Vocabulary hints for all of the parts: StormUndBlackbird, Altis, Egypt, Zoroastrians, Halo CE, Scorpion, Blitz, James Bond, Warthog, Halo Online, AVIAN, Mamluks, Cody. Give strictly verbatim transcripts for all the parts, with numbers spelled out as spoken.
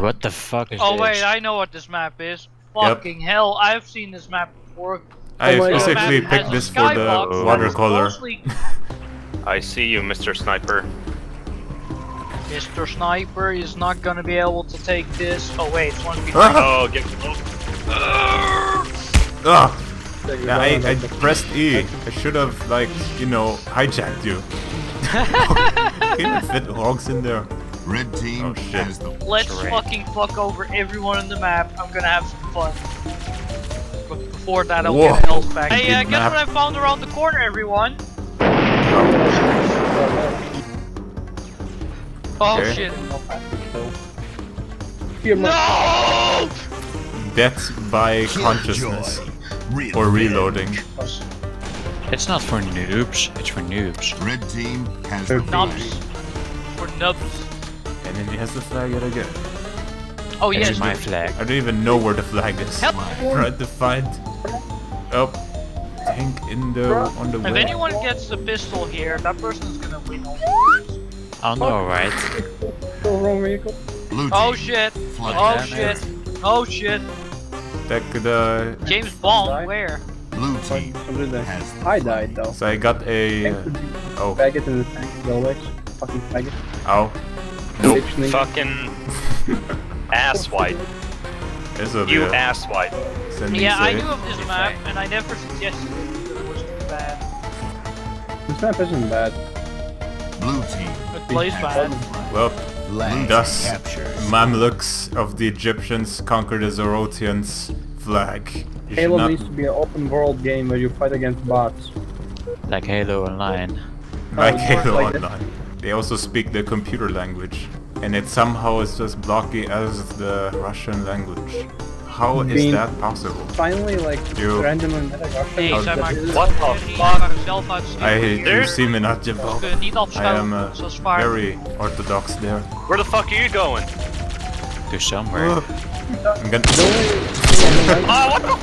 What the fuck is oh, this? Oh wait, I know what this map is. Fucking yep. hell, I've seen this map before. I oh specifically picked this for the watercolor. I see you, Mister Sniper. Mister Sniper is not gonna be able to take this. Oh wait, it's one people. Oh, get close. Ah! Yeah, I, I pressed E. I should have, like, you know, hijacked you. Can't fit logs in there. Red team oh, shit. Has the Let's terrain. fucking fuck over everyone on the map. I'm gonna have some fun. But before that, I'll Whoa. get health back. Hey, uh, guess map. what I found around the corner, everyone? Oh okay. shit. No! Death by consciousness. Or reloading. It's not for noobs, it's for noobs. Red team has the nubs. For nubs. And then he has the flag yet again. Oh yes. It's my flag. I don't even know where the flag is. Help! Tried to find. Oh. Tank in the on the way. If anyone gets the pistol here, that person's gonna win all the I don't know, right? Oh shit! Oh shit! Oh shit! That could, uh, James Bond, where? Blue team. I died though. So I got a. Uh, oh. Faggot in the tank, always. Fucking faggot. Ow. Nope. Fucking. Asswipe. You asswipe. Yeah, I knew of this map and I never suggested it. It was too bad. This map isn't bad. Blue team. It plays bad. Well. Thus, Mamluks of the Egyptians conquered the Zoroastrians flag. You Halo not... needs to be an open world game where you fight against bots. Like Halo Online. Like oh, Halo like Online. This? They also speak the computer language. And it somehow is as blocky as the Russian language. How is Being that possible? Finally, like, you... randomly met a Russian language. What the fuck? I you see me not jump off. I am uh, very orthodox there. Where the fuck are you going? To somewhere. I'm gonna... Oh, what the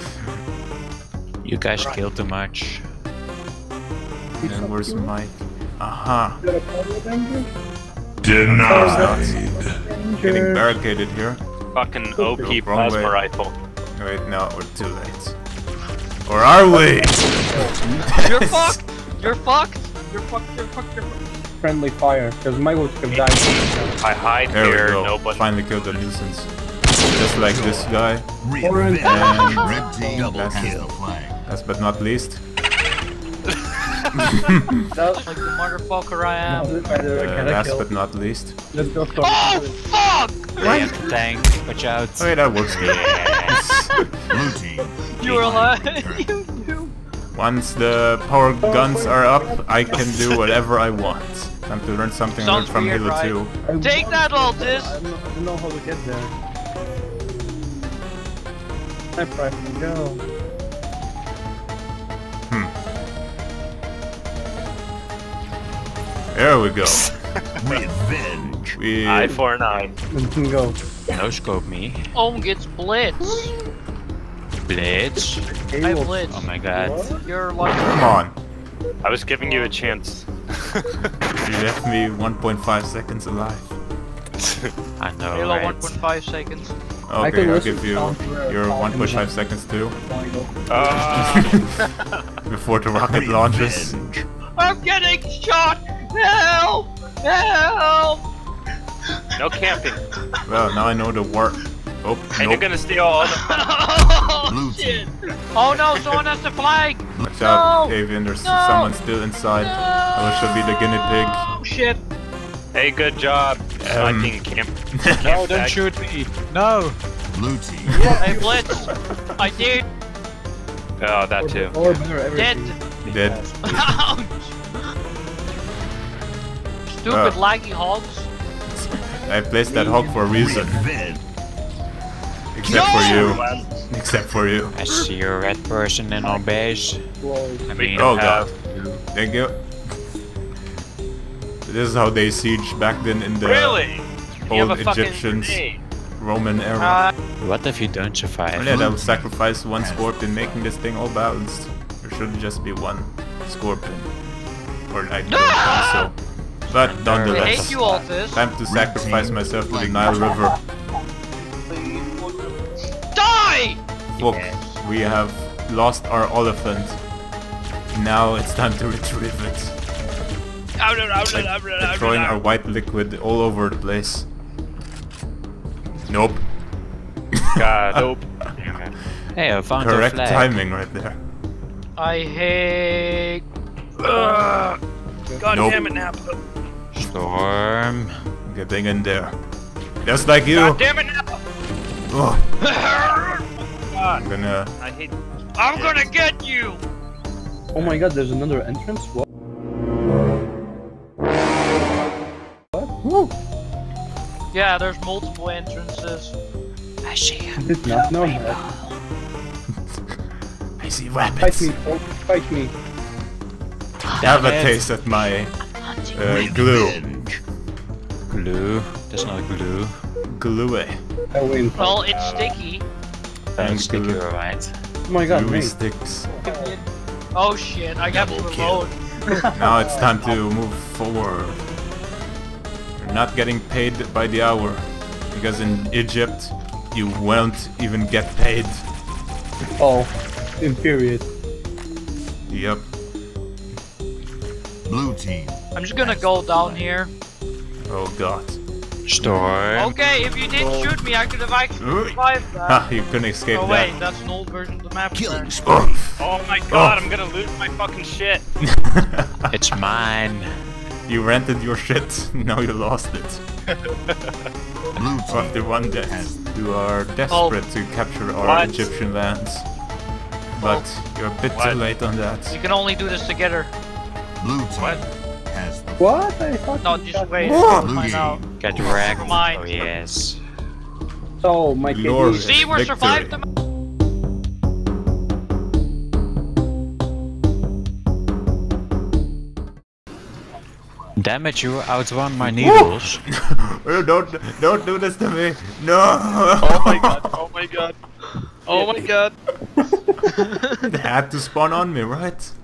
fuck? You guys right. kill too much. And where's Mike? Aha. Uh-huh. Denied. Getting barricaded here. Fucking O P plasma way. rifle. Wait, no, we're too late. Or are we? You're fucked! You're fucked! You're fucked, you're fucked, you're fucked. Friendly fire, because my would have died. I hide there here, nobody. Finally killed the nuisance. Just like this guy. Orange. And red team double kill. Last but not least. That's like the motherfucker I am. Uh, last but not least. Let's go. Oh fuck! Damn tank, watch out. Oh yeah, that works. Yes. You're alive. Once the power guns are up, I can do whatever I want. Time to learn something Sounds from weird, Halo right? two. Take that, Altis! I don't know how to get there. I probably go. There we go. Revenge. We... Eye for an eye. Go. No scope me. Oh, gets Blitz. Blitz. I Blitz. Oh my god. What? You're lucky. Come on. I was giving you a chance. You left me one point five seconds alive. I know. Halo right? one point five seconds. Okay, I'll give you your one point five seconds too. Uh... Before the rocket Revenge. launches. I'm getting shot! Help! Help! No camping. Well, now I know the work. Oh, and nope. you're gonna steal all the. Oh, shit. Oh no, someone has the flag! Watch no, out, Avian, there's no, someone still inside. No, I should be the guinea pig. Oh shit! Hey, good job. Um, I camp. camp no, don't shoot me. No! Blue team. Yeah, hey, Blitz! I did! Oh, that too. Or, or Dead! Dead. Stupid uh, laggy hogs. I placed that hog for a reason. Except no! for you. Except for you. I see a red person in our base. I mean, oh god. Uh, Thank you. This is how they siege back then in the really? old Egyptians, Roman era. Uh, what if you don't survive? Oh, yeah, that would sacrifice one scorpion, making this thing all balanced. Shouldn't just be one scorpion or like no! so. But nonetheless, time to sacrifice myself to the Nile River. Look, we have lost our elephant. Now it's time to retrieve it. Like, throwing our white liquid all over the place. Nope. God, nope. Damn it. Hey, I found correct a flag. Timing right there. I hate. Uh, God nope. damn it, Nappa. Storm. Getting in there. Just like you. God damn it, Nappa. Oh. God. I'm gonna. I hate. I'm gonna get you. Oh my God! There's another entrance. What? What? Woo. Yeah, there's multiple entrances. I see. I did not know that. I see weapons. Fight me! Don't fight me! Have a taste at my uh, glue. Glue? That's not glue. Gluey. Well, it's sticky. And it's sticky, right? Oh my God! Gluey sticks. Oh shit! I got the remote. Now it's time to move forward. We're not getting paid by the hour, because in Egypt you won't even get paid. Oh. In period. Yep. Blue team. I'm just gonna go down here. Oh God. Storm. Okay, if you didn't oh. shoot me, I could have actually survived that. Ha, you couldn't escape oh, that. Oh wait, that's an old version of the map. Killing spree. Oh my God, oh. I'm gonna lose my fucking shit. It's mine. You rented your shit, now you lost it. Blue team. After one death, you are desperate oh. to capture our what? Egyptian lands. But you're a bit what? too late on that. We can only do this together. Blue team what? Has the what? I thought no, just wait. Got wrecked. Oh yes. So my kid. See, we're survived the. Damn it! You outwon my needles. don't don't do this to me. No. Oh my God! Oh my God! Oh my God! They had to spawn on me, right?